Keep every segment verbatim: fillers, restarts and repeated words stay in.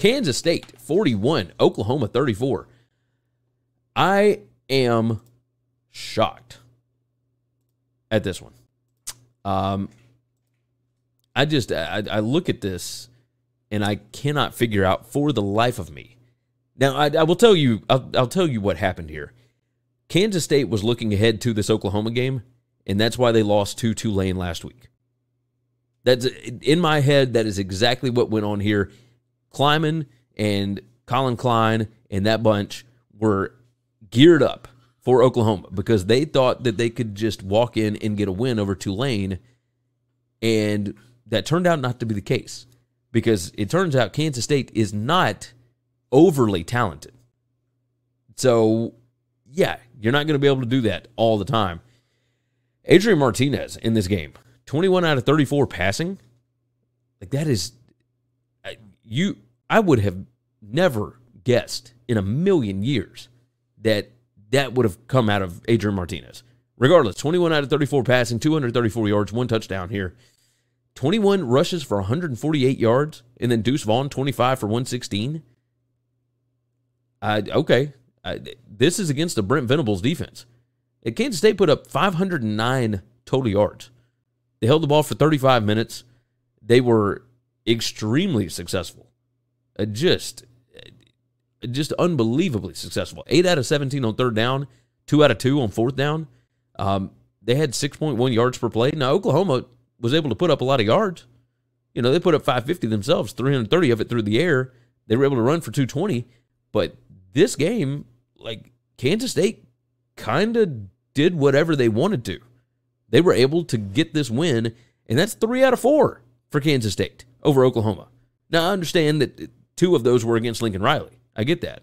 Kansas State, forty-one. Oklahoma, thirty-four. I am shocked at this one. Um, I just, I, I look at this, and I cannot figure out for the life of me. Now, I, I will tell you, I'll, I'll tell you what happened here. Kansas State was looking ahead to this Oklahoma game, and that's why they lost to Tulane last week. That's in my head. That is exactly what went on here. Kleiman and Colin Klein and that bunch were geared up for Oklahoma because they thought that they could just walk in and get a win over Tulane, and that turned out not to be the case because it turns out Kansas State is not overly talented. So, yeah, you're not going to be able to do that all the time. Adrian Martinez in this game, twenty-one out of thirty-four passing. Like, that is, you, I would have never guessed in a million years that that would have come out of Adrian Martinez. Regardless, twenty-one out of thirty-four passing, two hundred thirty-four yards, one touchdown here. twenty-one rushes for one hundred forty-eight yards, and then Deuce Vaughn, twenty-five for one hundred sixteen. I, okay, I, this is against the Brent Venables defense. And Kansas State put up five hundred nine total yards. They held the ball for thirty-five minutes. They were extremely successful. Uh, just, just unbelievably successful. eight out of seventeen on third down, two out of two on fourth down. Um, they had six point one yards per play. Now, Oklahoma was able to put up a lot of yards. You know, they put up five hundred fifty themselves, three hundred thirty of it through the air. They were able to run for two hundred twenty. But this game, like, Kansas State kind of did whatever they wanted to. They were able to get this win, and that's three out of four for Kansas State over Oklahoma. Now, I understand that two of those were against Lincoln Riley. I get that.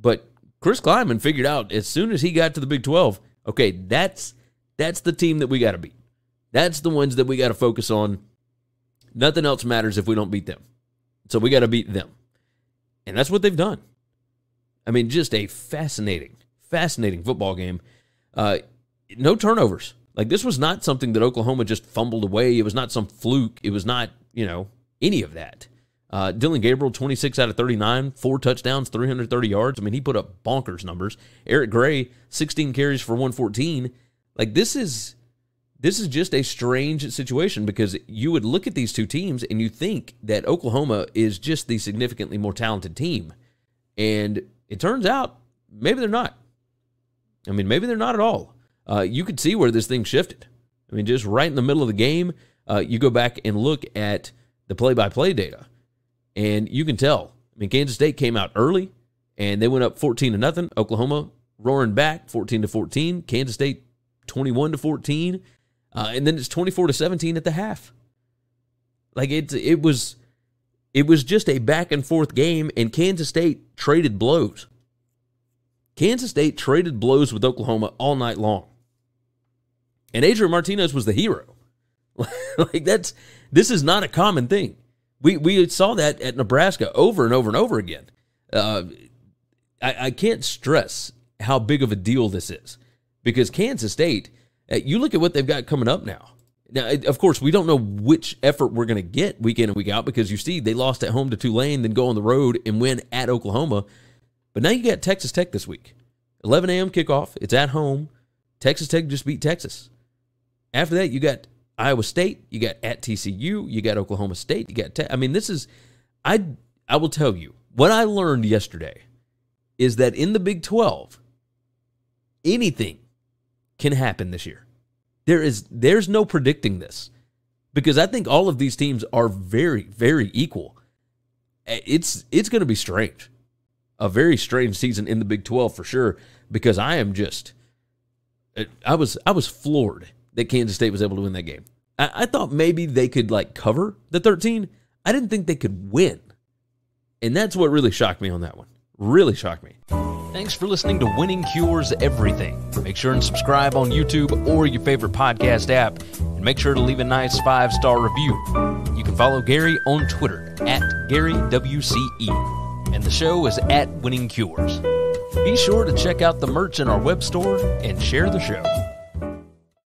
But Chris Kleiman figured out as soon as he got to the Big twelve, okay, that's that's the team that we got to beat. That's the ones that we got to focus on. Nothing else matters if we don't beat them. So we got to beat them. And that's what they've done. I mean, just a fascinating, fascinating football game. Uh, no turnovers. Like, this was not something that Oklahoma just fumbled away. It was not some fluke. It was not, you know, any of that. Uh, Dylan Gabriel, twenty-six out of thirty-nine, four touchdowns, three hundred thirty yards. I mean, he put up bonkers numbers. Eric Gray, sixteen carries for one hundred fourteen. Like, this is, this is just a strange situation because you would look at these two teams and you think that Oklahoma is just the significantly more talented team. And it turns out maybe they're not. I mean, maybe they're not at all. Uh, you could see where this thing shifted. I mean, just right in the middle of the game, uh, you go back and look at the play-by-play data, and you can tell. I mean, Kansas State came out early, and they went up fourteen to nothing. Oklahoma roaring back, fourteen to fourteen. Kansas State, twenty-one to fourteen, uh, and then it's twenty-four to seventeen at the half. Like, it, it was, it was just a back-and-forth game, and Kansas State traded blows. Kansas State traded blows with Oklahoma all night long. And Adrian Martinez was the hero. Like, that's, this is not a common thing. We we saw that at Nebraska over and over and over again. Uh, I, I can't stress how big of a deal this is because Kansas State, uh, you look at what they've got coming up now. Now, of course, we don't know which effort we're going to get week in and week out because you see they lost at home to Tulane, then go on the road and win at Oklahoma. But now you got Texas Tech this week. eleven a m kickoff. It's at home. Texas Tech just beat Texas. After that, you got Iowa State. You got at T C U. You got Oklahoma State. You got Tech. I mean, this is, I, I will tell you, what I learned yesterday is that in the Big twelve, anything can happen this year. There is, there's no predicting this because I think all of these teams are very, very equal. It's, it's going to be strange. A very strange season in the Big twelve for sure, because I am just, I was I was floored that Kansas State was able to win that game. I, I thought maybe they could like cover the thirteen. I didn't think they could win, and that's what really shocked me on that one. Really shocked me. Thanks for listening to Winning Cures Everything. Make sure and subscribe on YouTube or your favorite podcast app, and make sure to leave a nice five-star review. You can follow Gary on Twitter at Gary W C E. And the show is at Winning Cures. Be sure to check out the merch in our web store and share the show.